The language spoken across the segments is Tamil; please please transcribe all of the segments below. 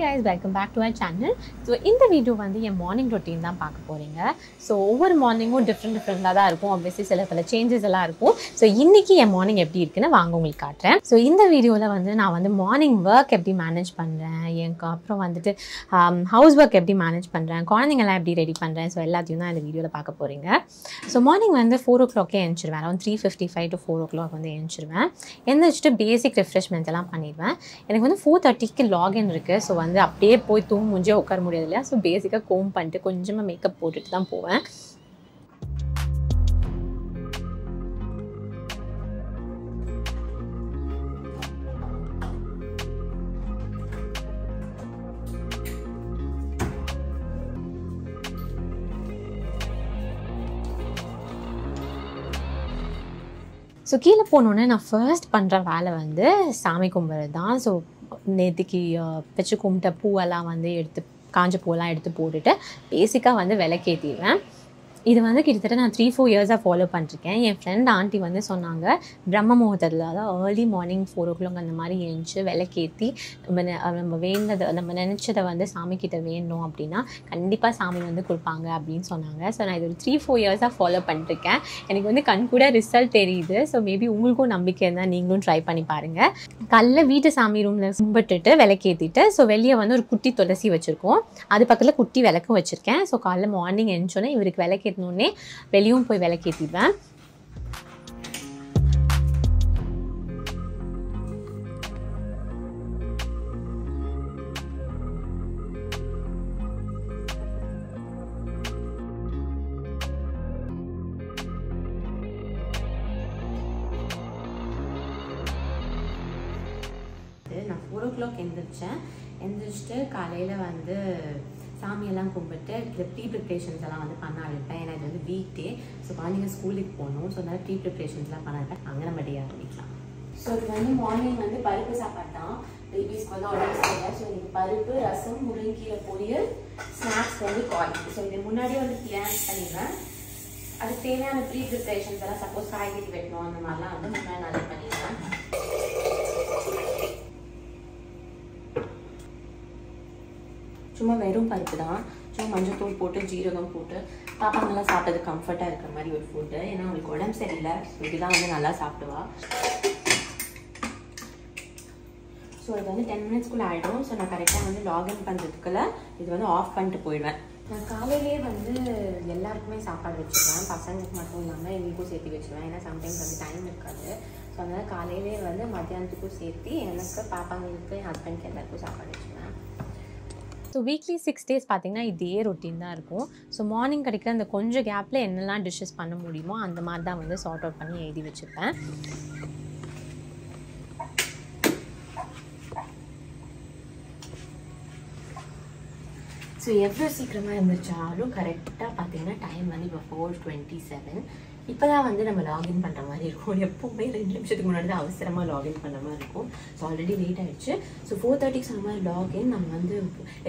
Hi guys, welcome back to our channel. So in the video vandu a morning routine dhaan paaka poringa. So over morning different la da irukum, obviously sila pala changes ella irukum. So inniki a morning eppadi irukna vaanga ungalku kaatren. So in the video la vandu na vandu morning work eppadi manage pandren, enga appuram vandu house work eppadi manage pandren, kolandengala eppadi ready pandren, so ellathiyum dhaan indha video la paaka poringa. So morning vandu 4 o'clock enchiruven, around 3:55 to 4 o'clock vandu enchiruven, endichittu basic refreshment ella paniruven. Enakku vandu 4:30 ku login irukku. So வந்து அப்படியே போய் தூங்க முடிஞ்சே உட்கார முடியாது இல்லையா. ஸோ பேசிக்காக கோம் பண்ணிட்டு கொஞ்சமாக மேக்கப் போட்டுட்டு தான் போவேன். ஸோ கீழே போனோன்னே நான் ஃபர்ஸ்ட் பண்ணுற வேலை வந்து சாமி கும்பிட்றது தான். ஸோ நேற்றுக்கு வச்சு கும்பிட்ட பூவெல்லாம் வந்து எடுத்து காஞ்ச பூவெல்லாம் எடுத்து போட்டுட்டு பேசிக்காக வந்து விளக்கேற்றிடுவேன். இது வந்து கிட்டத்தட்ட நான் 3-4 இயர்ஸாக ஃபாலோ பண்ணிருக்கேன். என் ஃப்ரெண்ட் ஆண்டி வந்து சொன்னாங்க, பிரம்ம முகூர்த்தத்தில் அதாவது ஏர்லி மார்னிங் 4 o'clock அந்த மாதிரி எழுந்துச்சு விளக்கேற்றி நம்ம வேண்டதை நம்ம நினச்சதை வந்து சாமிக்கிட்ட வேணும் அப்படின்னா கண்டிப்பாக சாமி வந்து கொடுப்பாங்க அப்படின்னு சொன்னாங்க. ஸோ நான் இது ஒரு 3-4 இயர்ஸாக ஃபாலோ பண்ணிருக்கேன். எனக்கு வந்து கண்கூட ரிசல்ட் தெரியுது. ஸோ மேபி உங்களுக்கும் நம்பிக்கை இருந்தால் நீங்களும் ட்ரை பண்ணி பாருங்கள். காலைல வீட்டு சாமி ரூமில் கும்பிட்டுட்டு விளக்கேற்றிட்டு ஸோ வெளியே வந்து ஒரு குட்டி துளசி வச்சுருக்கோம், அது பக்கத்தில் குட்டி விளக்கும் வச்சுருக்கேன். ஸோ காலைல மார்னிங் எழுந்தோடனே இவருக்கு விளக்கேற்ற உடனே வெளியும் போய் விளக்கேற்றிடுவேன். நான் 4 o'clock எழுந்திரிச்சேன். எழுந்திரிச்சிட்டு காலையில் வந்து சாமியெல்லாம் கும்பிட்டு இந்த ப்ரீ ப்ரிப்ரேஷன்ஸ் எல்லாம் வந்து பண்ண ஆரம்பிப்பேன். ஏன்னா இது வந்து வீக் டே, ஸோ குழந்தைங்க ஸ்கூலுக்கு போகணும். ஸோ அதனால் ப்ரீ ப்ரிப்ரேஷன்ஸ்லாம் பண்ண ஆரம்பிப்பேன். அங்கே நம்ம டே ஆரம்பிக்கலாம். ஸோ இது வந்து மார்னிங் வந்து பருப்பு சாப்பாடு தான் பேபிஸ்க்கு வந்து ஆர்டர் செய்யலை. ஸோ எனக்கு பருப்பு ரசம் முருங்கீரை பொரியல் ஸ்நாக்ஸ் வந்து காய்ச்சி. ஸோ இது முன்னாடியே வந்து பிளான் பண்ணிடுவேன். அதுக்கு தேவையான ப்ரீ ப்ரிப்ரேஷன்ஸ் எல்லாம் சப்போஸ் காய்கறி வெட்டணும் அந்த மாதிரிலாம் வந்து முன்னாடி நல்லா பண்ணிடுவேன். சும்மா வெறும் பருப்பு தான், சும்மா மஞ்சள் தூள் போட்டு ஜீரகம் போட்டு பாப்பாங்கெல்லாம் சாப்பிட்டது கம்ஃபர்ட்டாக இருக்கிற மாதிரி ஒரு ஃபுட்டு. ஏன்னா அவங்களுக்கு உடம்பு சரியில்லை, இதெல்லாம் வந்து நல்லா சாப்பிடுவா. ஸோ இது வந்து 10 minutesக்குள்ளே ஆகிடும். ஸோ நான் கரெக்டாக வந்து லாகின் பண்ணுறதுக்குள்ளே இது வந்து ஆஃப் பண்ணிட்டு போயிடுவேன். நான் காலையிலேயே வந்து எல்லாருக்குமே சாப்பாடு வச்சுருவேன், பசங்களுக்கு மட்டும் இல்லாமல் எங்களுக்கும் சேர்த்து வச்சுருவேன். ஏன்னா சம்டைம்ஸ் வந்து டைம் இருக்காது. ஸோ அதனால் காலையிலேயே வந்து மத்தியானத்துக்கும் சேர்த்து எனக்கு பாப்பாங்களுக்கு ஹஸ்பண்ட்க்கு எல்லாருக்கும் சாப்பாடு வச்சுருவேன். ஸோ வீக்லி 6 days பார்த்திங்கன்னா இதே ரொட்டீன் தான் இருக்கும். ஸோ மார்னிங் கிடைக்கிற அந்த கொஞ்சம் கேப்பில் என்னெல்லாம் டிஷ்ஷஸ் பண்ண முடியுமோ அந்த மாதிரி தான் வந்து சார்ட் அவுட் பண்ணி எழுதி வச்சுருப்பேன். ஸோ எவ்வளோ சீக்கிரமாக இருந்துச்சாலும் கரெக்டாக பார்த்திங்கன்னா டைம் வந்து இப்போ 4:27. இப்போ தான் வந்து நம்ம லாகின் பண்ணுற மாதிரி இருக்கும். எப்போவுமே 2 நிமிஷத்துக்கு முன்னாடி தான் அவசரமாக லாகின் பண்ணுற மாதிரி இருக்கும். ஸோ ஆல்ரெடி லேட் ஆகிடுச்சு. ஸோ 4:30க்கு சொன்ன மாதிரி லாகின் நம்ம வந்து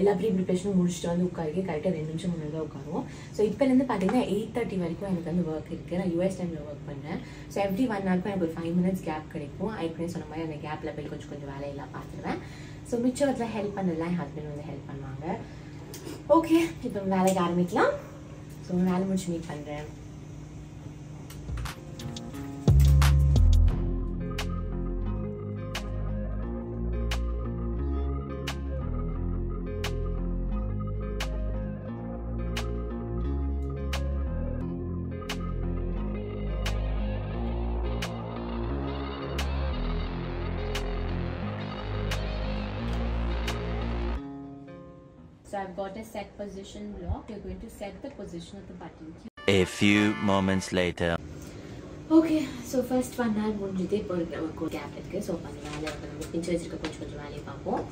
எல்லா ப்ரீ ப்ரிப்ரேஷனும் முடிச்சுட்டு வந்து உட்காருக்கே கரெக்டாக 2 நிமிஷம் முன்னாடி தான் உட்காருவோம். ஸோ இப்போலேருந்து பார்த்திங்கன்னா 8:30 வரைக்கும் எனக்கு வந்து ஒர்க் இருக்குது. நான் US டைமில் ஒர்க் பண்ணுறேன். ஸோ எவ்ரி 1 hour எனக்கு ஒரு 5 minutes கேப் கிடைக்கும். ஐக்குன்னு சொன்ன மாதிரி அந்த கேப்பில் போய் கொஞ்சம் வேலையெல்லாம் பார்த்துருவேன். ஸோ மிச்சத்தில் ஹெல்ப் பண்ணலாம், என் ஹஸ்பண்ட் வந்து ஹெல்ப் பண்ணுவாங்க. ஓகே, இப்போ வேலைக்கு ஆரம்பிக்கலாம். ஸோ வேலை முடிச்சு மீட் பண்ணுறேன். So I've got a set position block. You're going to set the position of the button key. A few moments later. Okay, so first 1 hour முடிஞ்சது. இப்போ நமக்கு ஒரு கேப் இருக்குது. ஸோ அந்த வேலை நம்ம பிஞ்சு வச்சுருக்க கொஞ்சம் வேலையை பார்ப்போம்.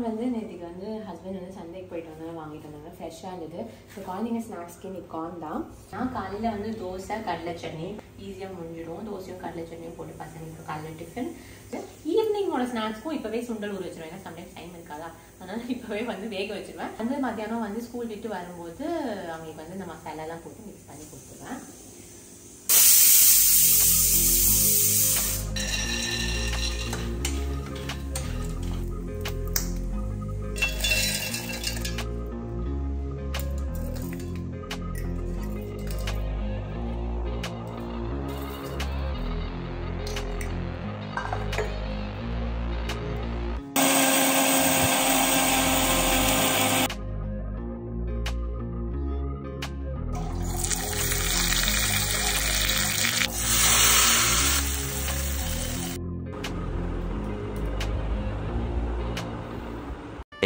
நான் வந்து நேத்திக்கு வந்து ஹஸ்பண்ட் வந்து சந்தைக்கு போயிட்டு வந்தாங்க வாங்கிட்டு வந்தாங்க ஃப்ரெஷ்ஷாக இருந்தது. ஸோ குழந்தைங்க ஸ்நாக்ஸ்க்கு இன்னைக்கு கார்ன் தான். நான் காலையில் வந்து தோசை கடலை சட்னி ஈஸியாக முடிஞ்சிடும். தோசையும் கடலை சட்னியும் போட்டு பசங்களுக்கு காலைல டிஃபன். ஈவினிங்கோட ஸ்நாக்ஸ்க்கும் இப்போவே சுண்டல் ஊற வச்சிருவேன். ஏன்னா சம்டைம்ஸ் டைம் இருக்காதா, அதனால் இப்போவே வந்து வேக வச்சிருவேன். வந்து மத்தியானம் வந்து ஸ்கூல் விட்டு வரும்போது அவங்களுக்கு வந்து இந்த மசாலாலாம் போட்டு மிக்ஸ் பண்ணி கொடுத்துருவேன்.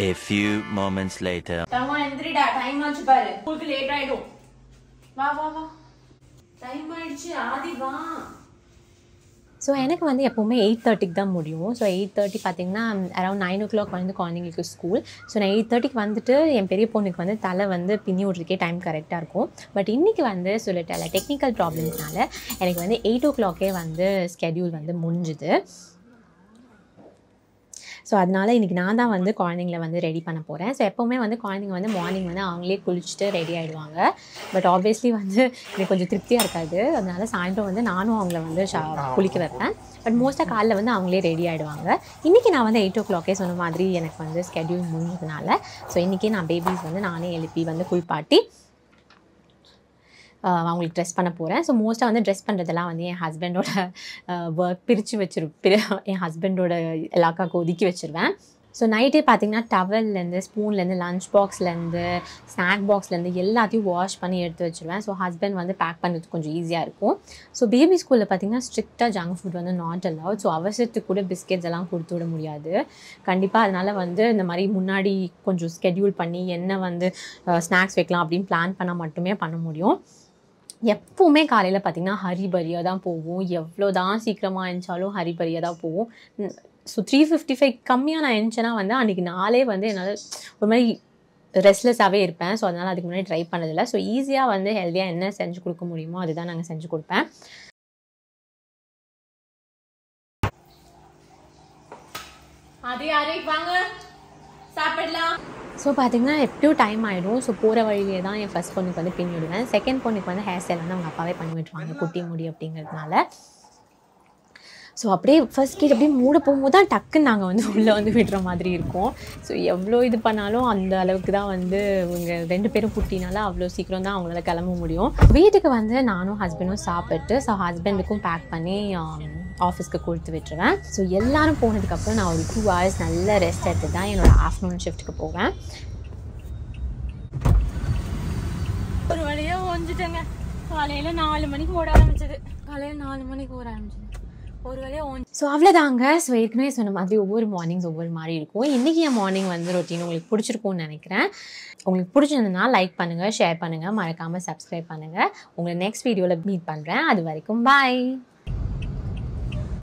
A few moments later. Tama endrida time aachu paaru. School late aidum. Va va va. Time aichu aadi va. So எனக்கு வந்து எப்போவுமே 8:30க்கு தான் முடியும். ஸோ 8:30 பார்த்திங்கன்னா அரௌண்ட் 9 o'clock வந்து குழந்தைங்களுக்கு ஸ்கூல். ஸோ நான் 8:30க்கு வந்துட்டு என் பெரிய பொண்ணுக்கு வந்து தலை வந்து பின்னி விட்றதுக்கே டைம் கரெக்டாக இருக்கும். பட் இன்றைக்கி வந்து சொல்லிட்டால டெக்னிக்கல் ப்ராப்ளம்ஸ்னால எனக்கு வந்து 8 o'clock வந்து ஸ்கெடியூல் வந்து முடிஞ்சுது. ஸோ அதனால் இன்றைக்கி நான் தான் வந்து குழந்தைங்கள வந்து ரெடி பண்ண போகிறேன். ஸோ எப்போவுமே வந்து குழந்தைங்க வந்து மார்னிங் வந்து அவங்களே குளிச்சுட்டு ரெடி ஆகிடுவாங்க. பட் ஆப்வியஸ்லி வந்து எனக்கு கொஞ்சம் திருப்தியாக இருக்காது. அதனால் சாயந்தரம் வந்து நானும் அவங்கள வந்து குளிக்க வைப்பேன். பட் மோஸ்ட்டாக காலையில் வந்து அவங்களே ரெடி ஆகிடுவாங்க. இன்றைக்கி நான் வந்து 8 o'clock சொன்ன மாதிரி எனக்கு வந்து ஸ்கெடியூல் முடிஞ்சதுனால ஸோ இன்றைக்கி நான் பேபிஸ் வந்து நானே எழுப்பி வந்து குளிப்பாட்டி அவங்களுக்கு ட்ரெஸ் பண்ண போகிறேன். ஸோ மோஸ்ட்டாக வந்து ட்ரெஸ் பண்ணுறதெல்லாம் வந்து என் ஹஸ்பண்டோட ஒர்க் பிரித்து என் ஹஸ்பண்டோட எல்லாக்காவுக்கு ஒதுக்கி வச்சுருவேன். ஸோ நைட்டே பார்த்திங்கன்னா டவல்லேருந்து ஸ்பூன்லேருந்து லன்ச் பாக்ஸ்லேருந்து ஸ்நாக் பாக்ஸ்லேருந்து எல்லாத்தையும் வாஷ் பண்ணி எடுத்து வச்சுருவேன். ஸோ ஹஸ்பண்ட் வந்து பேக் பண்ணுறதுக்கு கொஞ்சம் ஈஸியாக இருக்கும். ஸோ பேபி ஸ்கூலில் பார்த்திங்கன்னா ஸ்ட்ரிக்டாக ஜங்க் ஃபுட் வந்து நாட் அலவுட். ஸோ அவசரத்துக்கு கூட பிஸ்கெட்ஸ் எல்லாம் கொடுத்து விட முடியாது கண்டிப்பாக. அதனால் வந்து இந்த மாதிரி முன்னாடி கொஞ்சம் ஸ்கெடியூல் பண்ணி என்ன வந்து ஸ்நாக்ஸ் வைக்கலாம் அப்படின்னு பிளான் பண்ணால் மட்டுமே பண்ண முடியும். எப்போவுமே காலையில் பார்த்திங்கன்னா ஹரிபரியாக தான் போகும். எவ்வளோ தான் சீக்கிரமாக எழுந்தாலும் ஹரிபரியாக தான் போகும். ஸோ 3:55 கம்மியாக நான் எழுந்தேன்னா வந்து அன்றைக்கி நாளே வந்து என்னால் ஒரு மாதிரி ரெஸ்ட்லெஸ்ஸாகவே இருப்பேன். ஸோ அதனால் அதுக்கு முன்னாடி ட்ரை பண்ணதில்லை. ஸோ ஈஸியாக வந்து ஹெல்த்தியாக என்ன செஞ்சு கொடுக்க முடியுமோ அதுதான் நாங்கள் செஞ்சு கொடுப்பேன். அது யாரே வாங்க சாப்பிடலாம். ஸோ பார்த்திங்கன்னா எப்படியும் டைம் ஆகிடும். ஸோ போகிற வழியிலே தான் என் ஃபஸ்ட் பொண்ணுக்கு வந்து பின்னி விடுவேன். செகண்ட் பொண்ணுக்கு வந்து ஹேர் ஸ்டைல் வந்து அவங்க அப்பாவே பண்ணி விட்டுருவாங்க குட்டி முடி அப்படிங்கிறதுனால. ஸோ அப்படியே ஃபஸ்ட் கேட் அப்படியே மூட போகும்போது தான் டக்குன்னு நாங்கள் வந்து உள்ளே வந்து விடுற மாதிரி இருக்கும். ஸோ எவ்வளோ இது பண்ணாலும் அந்த அளவுக்கு தான் வந்து இவங்க 2 பேரும் குட்டினால அவ்வளோ சீக்கிரம் தான் அவங்களால கிளம்ப முடியும். வீட்டுக்கு வந்து நானும் ஹஸ்பண்டும் சாப்பிட்டு ஸோ ஹஸ்பண்டுக்கும் பேக் பண்ணி ஆஃபீஸ்க்கு கொடுத்து விட்டுருவேன். ஸோ எல்லோரும் போனதுக்கப்புறம் நான் ஒரு 2 hours நல்ல ரெஸ்ட் எடுத்து தான் என்னோடய ஆஃப்டர்நூன் ஷிஃப்ட்டுக்கு போவேன். ஒரு வழியாக ஓஞ்சிட்டேங்க. காலையில் 4 மணிக்கு ஓட ஆரம்பிச்சது. ஒரு வேலையாக ஓன். ஸோ அவ்வளோதாங்க. ஸோ ஏற்கனவே சொன்ன மாதிரி ஒவ்வொரு மார்னிங்ஸ் ஒவ்வொரு மாதிரி இருக்கும். இன்றைக்கி என் மார்னிங் வந்து ரொட்டீன் உங்களுக்கு பிடிச்சிருக்கும்னு நினைக்கிறேன். உங்களுக்கு பிடிச்சிருந்ததுன்னா லைக் பண்ணுங்கள், ஷேர் பண்ணுங்கள், மறக்காமல் சப்ஸ்கிரைப் பண்ணுங்கள். உங்களை நெக்ஸ்ட் வீடியோவில் மீட் பண்ணுறேன். அது வரைக்கும் பாய்.